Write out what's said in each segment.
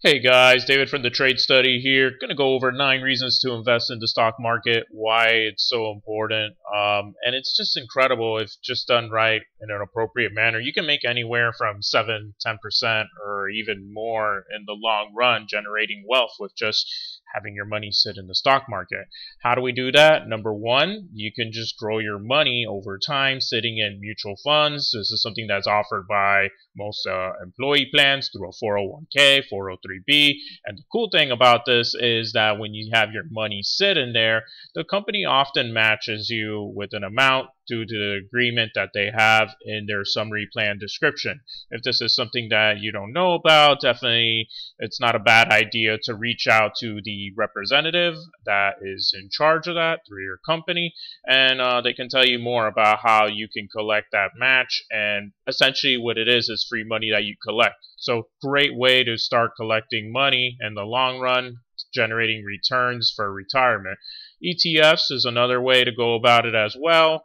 Hey guys, David from The Trade Study here. Going to go over 9 reasons to invest in the stock market, why it's so important. And it's just incredible if just done right in an appropriate manner. You can make anywhere from 7, 10% or even more in the long run generating wealth with just having your money sit in the stock market. How do we do that? Number one, you can just grow your money over time sitting in mutual funds. This is something that's offered by most employee plans through a 401k, 403B. And the cool thing about this is that when you have your money sit in there, the company often matches you with an amount due to the agreement that they have in their summary plan description. If this is something that you don't know about, definitely it's not a bad idea to reach out to the representative that is in charge of that through your company, and they can tell you more about how you can collect that match. And essentially what it is free money that you collect. So great way to start collecting money in the long run, generating returns for retirement. ETFs is another way to go about it as well.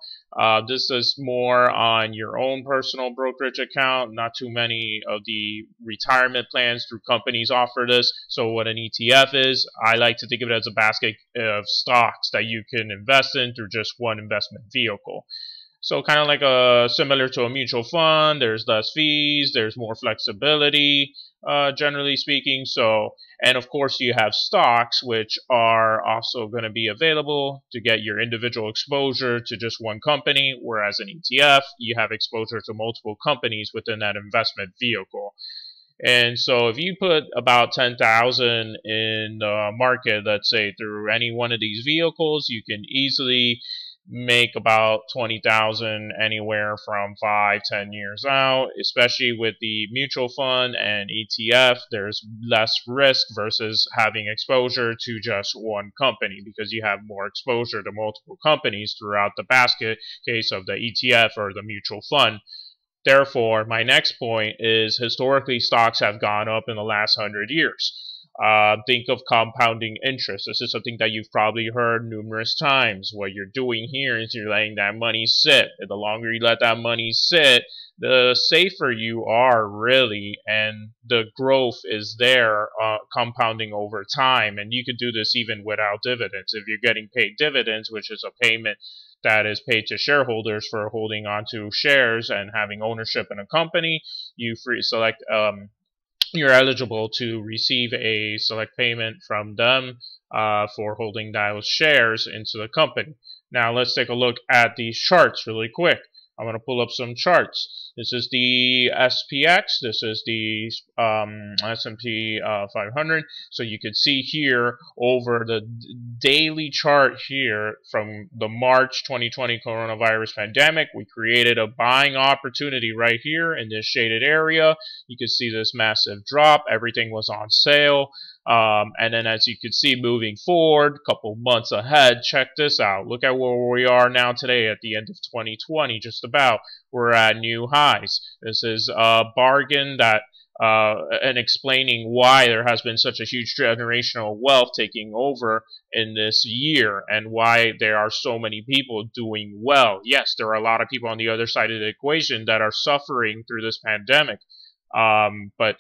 This is more on your own personal brokerage account. Not too many of the retirement plans through companies offer this. So what an ETF is, I like to think of it as a basket of stocks that you can invest in through just one investment vehicle. So kind of like similar to a mutual fund, there's less fees, there's more flexibility, generally speaking. So, and of course you have stocks, which are also going to be available to get your individual exposure to just one company, whereas an ETF, you have exposure to multiple companies within that investment vehicle. And so if you put about $10,000 in the market, let's say through any one of these vehicles, you can easily make about $20,000 anywhere from 5-10 years out. Especially with the mutual fund and ETF, there's less risk versus having exposure to just one company, because you have more exposure to multiple companies throughout the basket case of the ETF or the mutual fund. Therefore, my next point is historically stocks have gone up in the last 100 years. Think of compounding interest. This is something that you've probably heard numerous times. What you're doing here is you're letting that money sit. The longer you let that money sit, the safer you are, really, and the growth is there, compounding over time. And you could do this even without dividends. If you're getting paid dividends, which is a payment that is paid to shareholders for holding onto shares and having ownership in a company, you you're eligible to receive a select payment from them for holding those shares into the company. Now let's take a look at these charts really quick. I'm going to pull up some charts. This is the SPX. This is the S&P 500. So you could see here over the daily chart here from the March 2020 coronavirus pandemic, we created a buying opportunity right here in this shaded area. You could see this massive drop. Everything was on sale. And then as you can see moving forward, a couple months ahead, check this out. Look at where we are now today at the end of 2020, just about. We're at new highs. This is a bargain that and explaining why there has been such a huge generational wealth taking over in this year and why there are so many people doing well. Yes, there are a lot of people on the other side of the equation that are suffering through this pandemic. But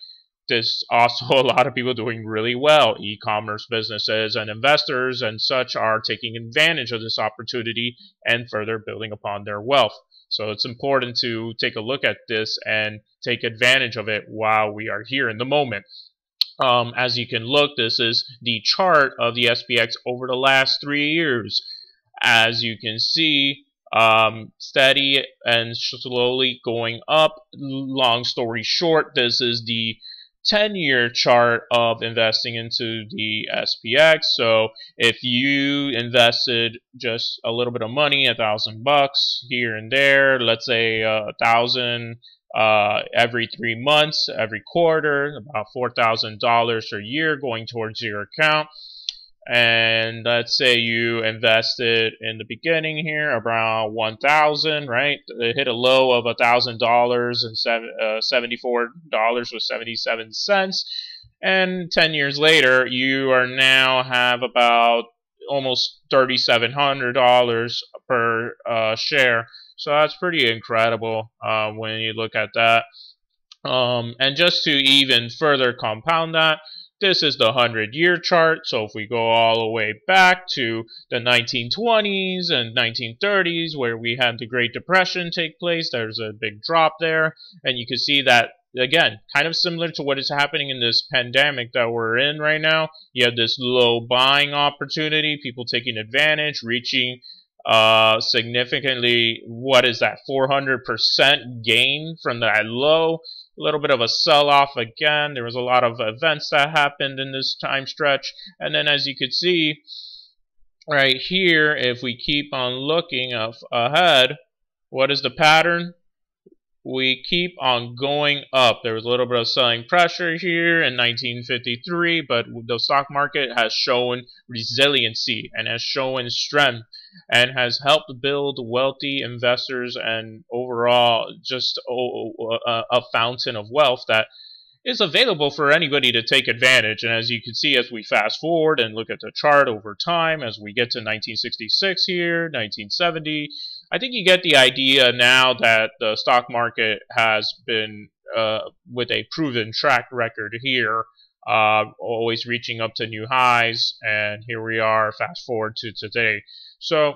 there's also a lot of people doing really well. E-commerce businesses and investors and such are taking advantage of this opportunity and further building upon their wealth. So it's important to take a look at this and take advantage of it while we are here in the moment. As you can look, this is the chart of the SPX over the last 3 years. As you can see, steady and slowly going up. Long story short, this is the 10-year chart of investing into the SPX. So if you invested just a little bit of money, $1,000 here and there, let's say $1,000 every 3 months, every quarter, about $4,000 a year going towards your account. And let's say you invested in the beginning here around 1,000, right? It hit a low of $1,000 and $74.77, and 10 years later you are now have about almost $3,700 per share. So that's pretty incredible when you look at that. And just to even further compound that, This is the 100-year chart, so if we go all the way back to the 1920s and 1930s where we had the Great Depression take place, there's a big drop there, and you can see that, again, kind of similar to what is happening in this pandemic that we're in right now. You have this low buying opportunity, people taking advantage, reaching significantly, what is that, 400% gain from that low. A little bit of a sell-off again. There was a lot of events that happened in this time stretch. And then as you could see right here, if we keep on looking ahead, what is the pattern? We keep on going up. There was a little bit of selling pressure here in 1953, but the stock market has shown resiliency and has shown strength and has helped build wealthy investors and overall just a fountain of wealth that is available for anybody to take advantage. And as you can see, as we fast forward and look at the chart over time, as we get to 1966 here, 1970, I think you get the idea now that the stock market has been with a proven track record here, always reaching up to new highs, and here we are, fast forward to today. So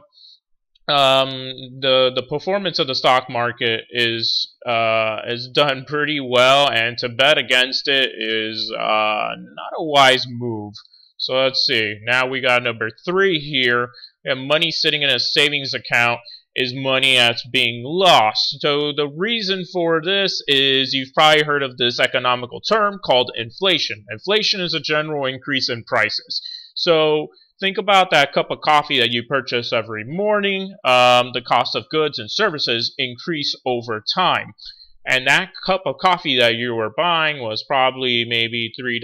the performance of the stock market is done pretty well, and to bet against it is not a wise move. So let's see. Now we got number 3 here. We have money sitting in a savings account is money that's being lost. So the reason for this is you've probably heard of this economical term called inflation. Inflation is a general increase in prices. So think about that cup of coffee that you purchase every morning. The cost of goods and services increase over time. And that cup of coffee that you were buying was probably maybe $3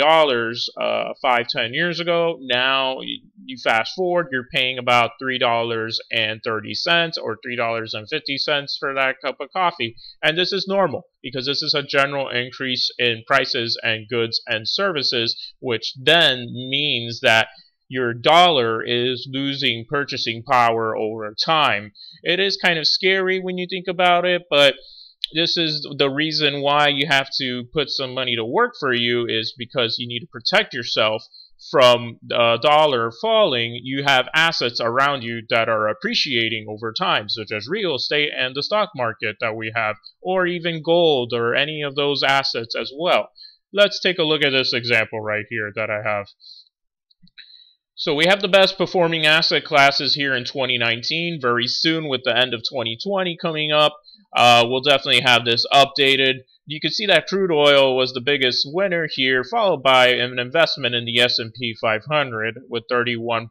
5-10 years ago. Now you fast forward, you're paying about $3.30 or $3.50 for that cup of coffee. And this is normal because this is a general increase in prices and goods and services, which then means that your dollar is losing purchasing power over time. It is kind of scary when you think about it, but this is the reason why you have to put some money to work for you, is because you need to protect yourself from the dollar falling. You have assets around you that are appreciating over time, such as real estate and the stock market that we have, or even gold or any of those assets as well. Let's take a look at this example right here that I have. So we have the best performing asset classes here in 2019. Very soon, with the end of 2020 coming up, we'll definitely have this updated. You can see that crude oil was the biggest winner here, followed by an investment in the S&P 500 with 31%.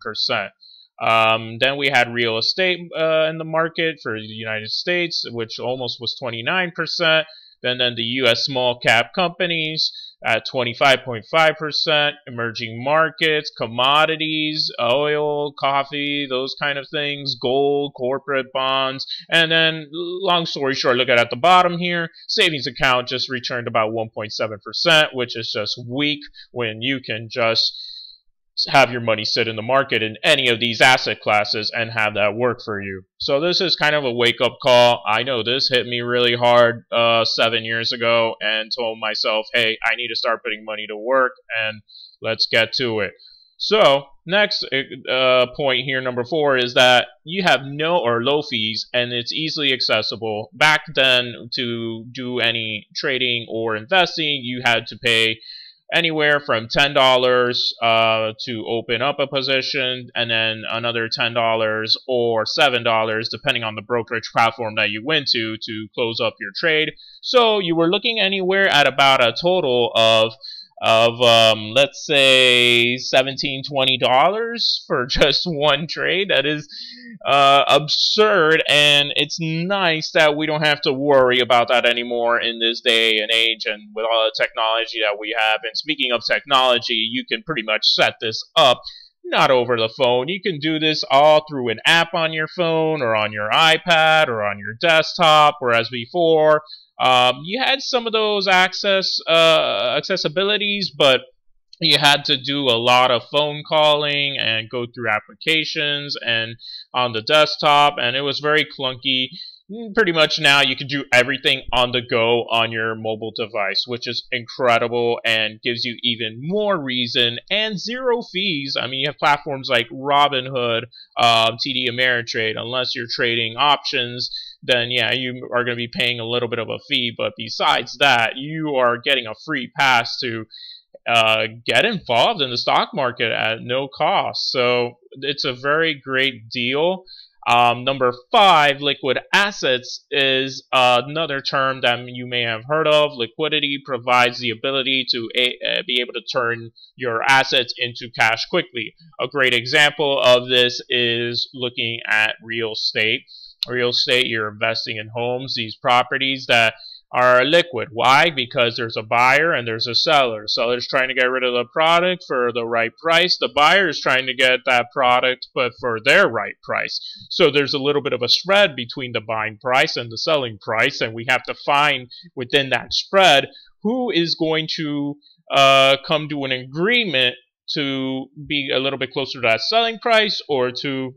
Then we had real estate in the market for the United States, which almost was 29%. Then the U.S. small cap companies at 25.5%, emerging markets, commodities, oil, coffee, those kind of things, gold, corporate bonds, and then, long story short, look at the bottom here, savings account just returned about 1.7%, which is just weak when you can just have your money sit in the market in any of these asset classes and have that work for you. So this is kind of a wake-up call. I know this hit me really hard 7 years ago and told myself, hey, I need to start putting money to work and let's get to it. So next point here, number 4, is that you have no or low fees and it's easily accessible. Back then, to do any trading or investing, you had to pay anywhere from $10 to open up a position, and then another $10 or $7, depending on the brokerage platform that you went to close up your trade. So you were looking anywhere at about a total of let's say $17, $20 for just one trade. That is absurd, and it's nice that we don't have to worry about that anymore in this day and age, and with all the technology that we have. And speaking of technology, you can pretty much set this up, not over the phone. You can do this all through an app on your phone or on your iPad or on your desktop, whereas before, you had some of those accessibilities, but you had to do a lot of phone calling and go through applications and on the desktop, and it was very clunky. pretty much now you can do everything on the go on your mobile device, which is incredible and gives you even more reason and zero fees. I mean, you have platforms like Robinhood, TD Ameritrade. Unless you're trading options, then yeah, you are going to be paying a little bit of a fee. But besides that, you are getting a free pass to get involved in the stock market at no cost. So it's a very great deal. Number 5, liquid assets is another term that you may have heard of. Liquidity provides the ability to be able to turn your assets into cash quickly. A great example of this is looking at real estate. Real estate, you're investing in homes, these properties that are liquid. Why? Because there's a buyer and there's a seller. Seller's trying to get rid of the product for the right price. The buyer is trying to get that product, but for their right price. So there's a little bit of a spread between the buying price and the selling price, and we have to find within that spread who is going to come to an agreement to be a little bit closer to that selling price or to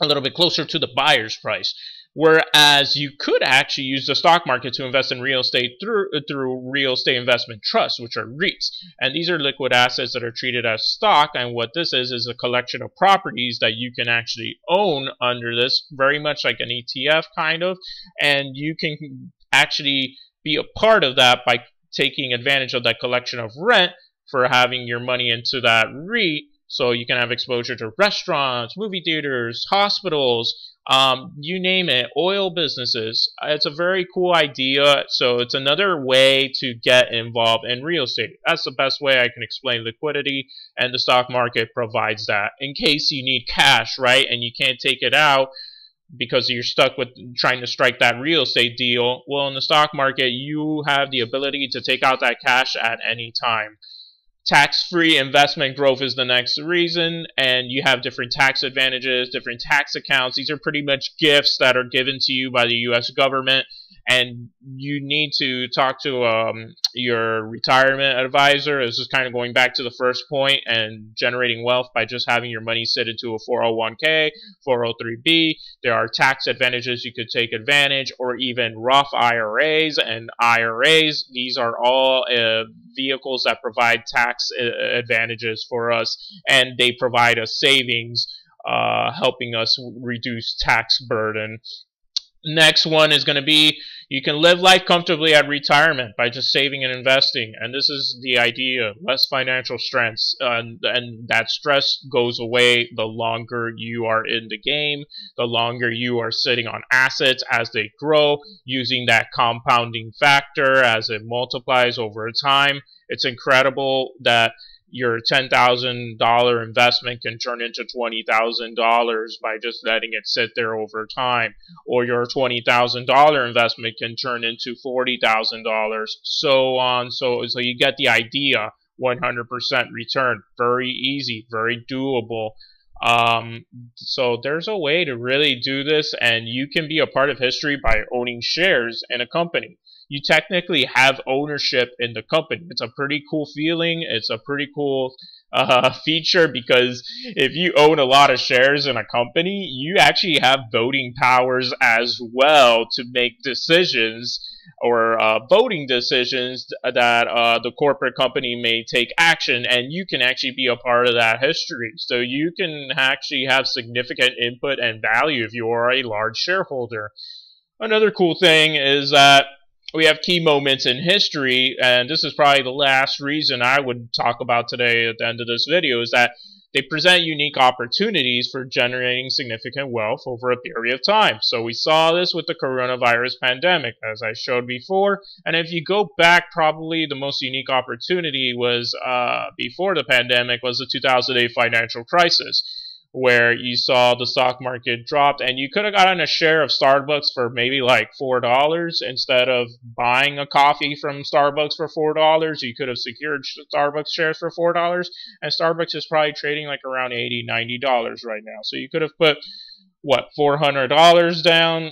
a little bit closer to the buyer's price. Whereas you could actually use the stock market to invest in real estate through real estate investment trusts, which are REITs. And these are liquid assets that are treated as stock. And what this is a collection of properties that you can actually own under this, very much like an ETF kind of. And you can actually be a part of that by taking advantage of that collection of rent for having your money into that REIT. So you can have exposure to restaurants, movie theaters, hospitals, you name it, oil businesses. It's a very cool idea. So it's another way to get involved in real estate. That's the best way I can explain liquidity, and the stock market provides that. In case you need cash, right, and you can't take it out because you're stuck with trying to strike that real estate deal, well, in the stock market, you have the ability to take out that cash at any time. Tax-free investment growth is the next reason, and you have different tax advantages, different tax accounts. These are pretty much gifts that are given to you by the U.S. government, and you need to talk to your retirement advisor. This is kind of going back to the first point and generating wealth by just having your money sit into a 401k, 403B. There are tax advantages you could take advantage, or even Roth IRAs and IRAs. These are all vehicles that provide tax advantages for us, and they provide us savings, helping us reduce tax burden. Next one is going to be you can live life comfortably at retirement by just saving and investing. And this is the idea, less financial stress, and that stress goes away the longer you are in the game, the longer you are sitting on assets as they grow, using that compounding factor as it multiplies over time. It's incredible that your $10,000 investment can turn into $20,000 by just letting it sit there over time, or your $20,000 investment can turn into $40,000, so on. So you get the idea. 100% return, very easy, very doable. So there's a way to really do this, and you can be a part of history by owning shares in a company. You technically have ownership in the company. It's a pretty cool feeling. It's a pretty cool feature, because if you own a lot of shares in a company, you actually have voting powers as well to make decisions, or voting decisions that the corporate company may take action, and you can actually be a part of that history. So you can actually have significant input and value if you are a large shareholder. Another cool thing is that we have key moments in history, and this is probably the last reason I would talk about today at the end of this video, is that they present unique opportunities for generating significant wealth over a period of time. So we saw this with the coronavirus pandemic, as I showed before. And if you go back, probably the most unique opportunity was before the pandemic was the 2008 financial crisis, where you saw the stock market dropped, and you could have gotten a share of Starbucks for maybe like $4. Instead of buying a coffee from Starbucks for $4, you could have secured Starbucks shares for $4, and Starbucks is probably trading like around $80, $90 right now. So you could have put, what, $400 down,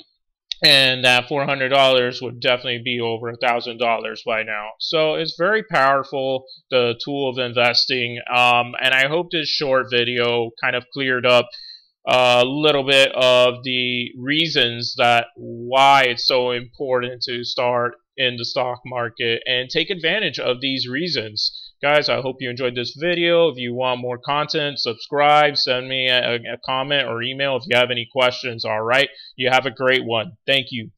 and that $400 would definitely be over $1,000 by now. So it's very powerful, the tool of investing. And I hope this short video kind of cleared up a little bit of the reasons that why it's so important to start in the stock market and take advantage of these reasons. Guys, I hope you enjoyed this video. If you want more content, subscribe, send me a comment or email if you have any questions. All right, you have a great one. Thank you.